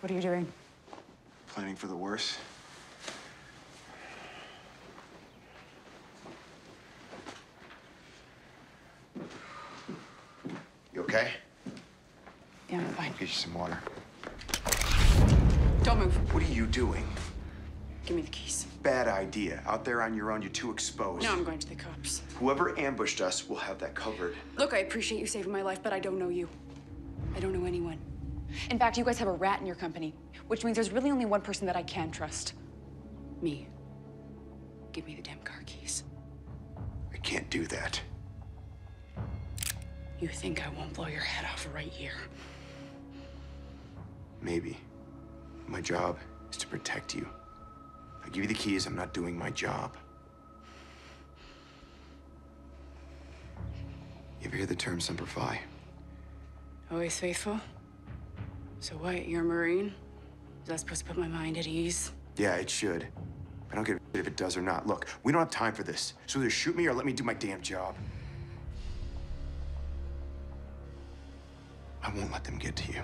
What are you doing? Planning for the worst. You okay? Yeah, I'm fine. I'll get you some water. Don't move. What are you doing? Give me the keys. Bad idea. Out there on your own, you're too exposed. No, I'm going to the cops. Whoever ambushed us will have that covered. Look, I appreciate you saving my life, but I don't know you. I don't know anyone. In fact, you guys have a rat in your company, which means there's really only one person that I can trust. Me. Give me the damn car keys. I can't do that. You think I won't blow your head off right here? Maybe. My job is to protect you. I give you the keys, I'm not doing my job. You ever hear the term Semper Fi? Always faithful? So what, you're a Marine? Is that supposed to put my mind at ease? Yeah, it should. I don't give a shit if it does or not. Look, we don't have time for this. So either shoot me or let me do my damn job. I won't let them get to you.